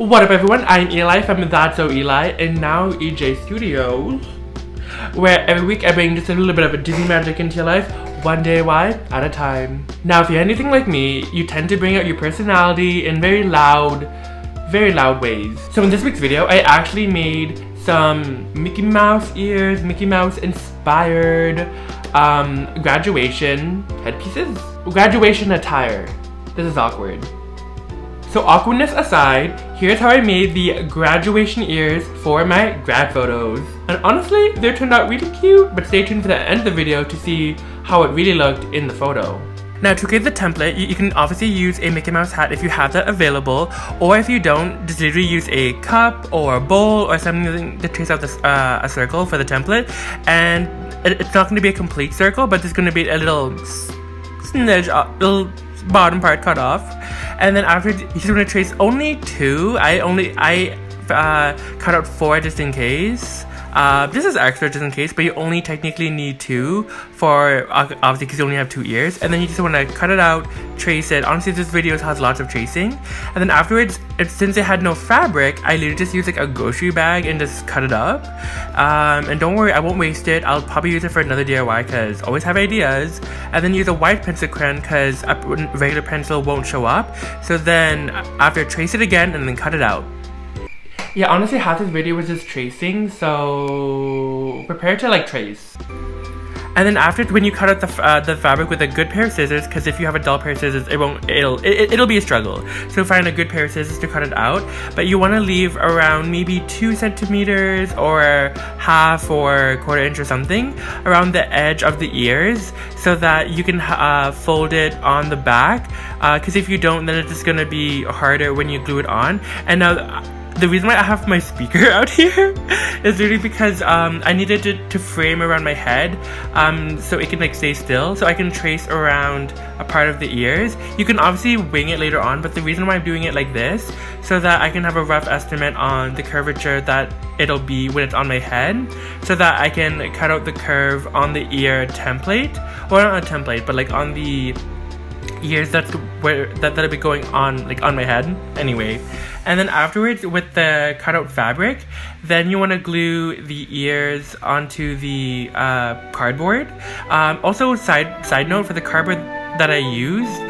What up everyone, I'm Eli from That's So Eli, and now EJ Studios, where every week I bring just a little bit of a Disney magic into your life, one DIY at a time. Now if you're anything like me, you tend to bring out your personality in very loud ways. So in this week's video, I actually made some Mickey Mouse ears, Mickey Mouse inspired graduation headpieces. Graduation attire. This is awkward. So awkwardness aside, here's how I made the graduation ears for my grad photos. And honestly, they turned out really cute, but stay tuned for the end of the video to see how it really looked in the photo. Now to create the template, you can obviously use a Mickey Mouse hat if you have that available, or if you don't, just literally use a cup or a bowl or something to trace out this, a circle for the template. And it's not going to be a complete circle, but there's going to be a little snidge, a little bottom part cut off. And then after, you're just gonna trace only two. I cut out four just in case. This is extra just in case, but you only technically need two for, obviously, because you only have 2 ears. And then you just wanna cut it out, trace it. Honestly, this video has lots of tracing. And then afterwards, since it had no fabric, I literally just used like a grocery bag and just cut it up. And don't worry, I won't waste it. I'll probably use it for another DIY because always have ideas. And then use a white pencil crayon because a regular pencil won't show up. So then after, trace it again and then cut it out. Yeah, honestly, half this video was just tracing, so prepare to like trace. And then after, when you cut out the fabric with a good pair of scissors, because if you have a dull pair of scissors, it'll be a struggle. So find a good pair of scissors to cut it out. But you want to leave around maybe 2 centimeters or half or 1/4 inch or something around the edge of the ears, so that you can fold it on the back. Because if you don't, then it's just gonna be harder when you glue it on. And now, the reason why I have my speaker out here is really because I needed it to frame around my head so it can like stay still, so I can trace around a part of the ears. You can obviously wing it later on, but the reason why I'm doing it like this so that I can have a rough estimate on the curvature that it'll be when it's on my head, so that I can cut out the curve on the ear template, or well, not a template, but like on the ears that's where that'll be going on, like on my head anyway. And then afterwards, with the cutout fabric, then you want to glue the ears onto the cardboard. Also, side note, for the cardboard that I used,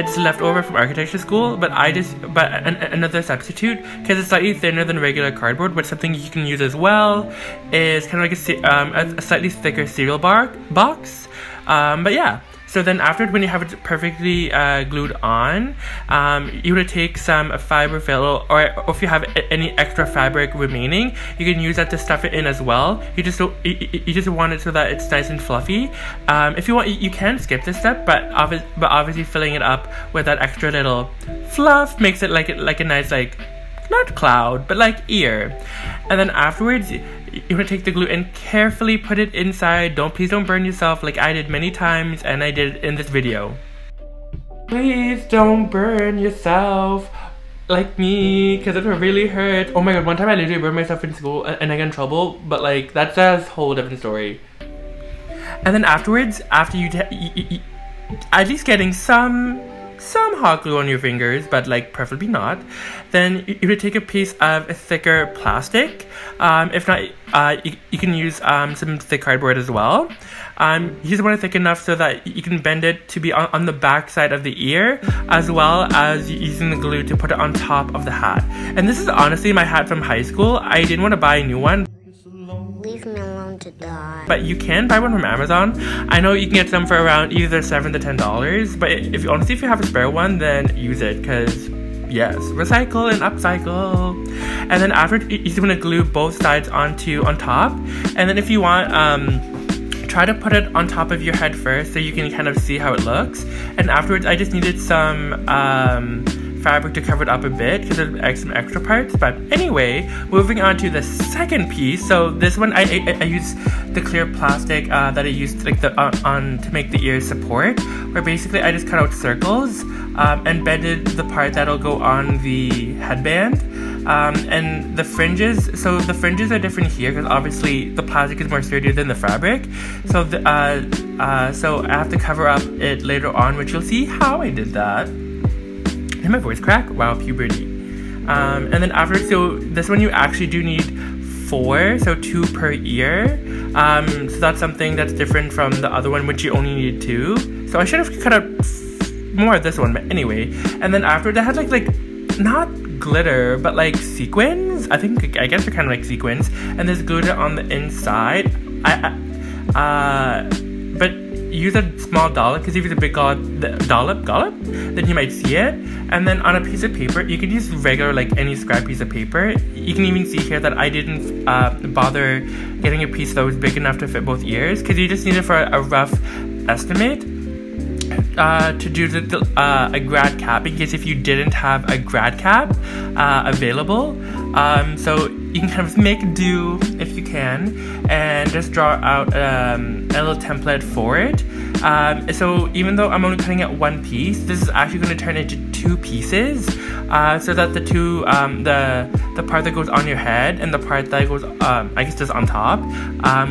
it's leftover from architecture school, but I just another substitute, because it's slightly thinner than regular cardboard. But something you can use as well is kind of like a slightly thicker cereal bar box. But yeah. So then afterward, when you have it perfectly glued on, you want to take some fiber fill, or if you have any extra fabric remaining, you can use that to stuff it in as well. You just want it so that it's nice and fluffy. If you want, you can skip this step, but obviously filling it up with that extra little fluff makes it like a nice, like, not cloud, but like ear. And then afterwards, you want to take the glue and carefully put it inside. Please don't burn yourself like I did many times, and I did in this video. Please don't burn yourself like me, because it really hurt. Oh my god, one time I literally burned myself in school and I got in trouble, but like that's a whole different story. And then afterwards, after you at least getting some hot glue on your fingers, but like preferably not, then you would take a piece of a thicker plastic. If not, you can use some thick cardboard as well. You just want it thick enough so that you can bend it to be on the back side of the ear, as well as using the glue to put it on top of the hat. And this is honestly my hat from high school. I didn't want to buy a new one. Leave me alone to die. But you can buy one from Amazon. I know you can get some for around either $7 to $10, but if honestly, if you have a spare one, then use it, because yes, recycle and upcycle. And then after, you just want to glue both sides on top. And then if you want, try to put it on top of your head first so you can kind of see how it looks. And afterwards, I just needed some fabric to cover it up a bit because there's some extra parts. But anyway, moving on to the second piece. So this one, I used the clear plastic that I used like on to make the ears support, where basically I just cut out circles and bended the part that'll go on the headband, and the fringes. So the fringes are different here because obviously the plastic is more sturdier than the fabric. So so I have to cover up it later on, which you'll see how I did that. Did my voice crack? Wow, puberty. And then after, so this one you actually do need 4, so 2 per ear. So that's something that's different from the other one, which you only need 2. So I should have cut out more of this one, but anyway. And then after that had like not glitter, but like sequins. I guess they're kind of like sequins. And there's glitter on the inside. But use a small dollop, because if you use a big dollop, then you might see it. And then on a piece of paper, you can use regular, like any scrap piece of paper. You can even see here that I didn't bother getting a piece that was big enough to fit both ears, because you just need it for a rough estimate. To do a grad cap, in case if you didn't have a grad cap available. So you can kind of make do if you can, and just draw out a little template for it. So even though I'm only cutting out one piece, this is actually going to turn into 2 pieces, so that the two, the part that goes on your head and the part that goes, I guess just on top,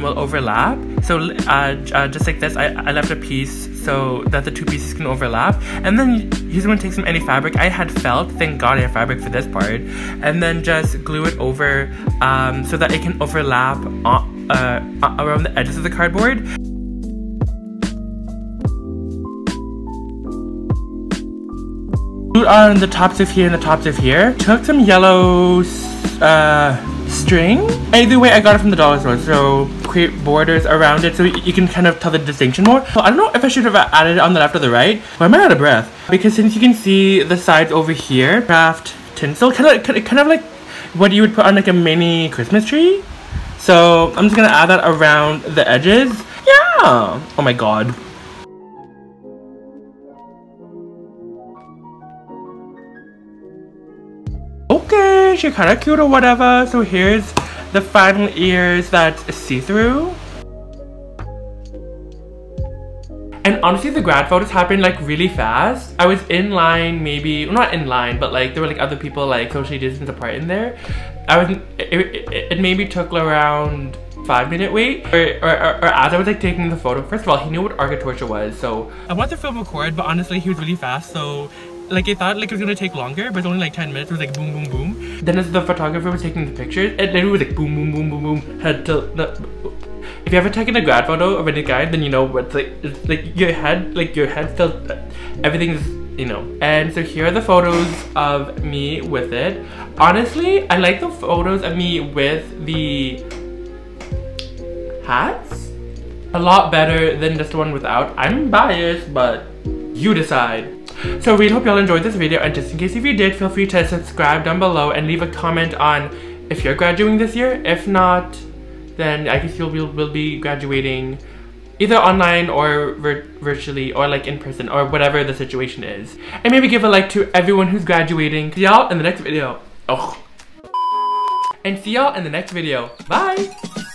will overlap. So just like this, I left a piece so that the 2 pieces can overlap. And then you just want to take some any fabric. I had felt, thank God I have fabric for this part. And then just glue it over so that it can overlap around the edges of the cardboard. Glued on the tops of here and the tops of here. Took some yellow string. Either way, I got it from the dollar store, so create borders around it so you can kind of tell the distinction more. So I don't know if I should have added it on the left or the right. Why am I out of breath? Because since you can see the sides over here, craft tinsel, kind of like what you would put on like a mini Christmas tree. So I'm just gonna add that around the edges. Yeah! Oh my God. Okay, she's kind of cute or whatever. So here's the final ears that's see-through. And honestly, the grad photos happened like really fast. I was in line, maybe, well, not in line, but like there were like other people like socially distanced apart in there. It maybe took around 5-minute wait, or as I was like taking the photo. First of all, he knew what Architorcha was, so I wanted to film record, but honestly, he was really fast, so like I thought like it was gonna take longer, but it's only like 10 minutes. It was like boom, boom, boom. Then as the photographer was taking the pictures, it literally was like boom, boom, boom, boom, boom. Head to the. If you ever taken a grad photo of any guy, then you know what's like. It's like your head still, everything's, you know. And so here are the photos of me with it. Honestly, I like the photos of me with the hats a lot better than just the one without. I'm biased, but you decide. So really hope y'all enjoyed this video, and just in case if you did, feel free to subscribe down below and leave a comment on if you're graduating this year. If not, then I guess we'll be graduating either online or virtually, or like in person, or whatever the situation is. And maybe give a like to everyone who's graduating. See y'all in the next video. Bye!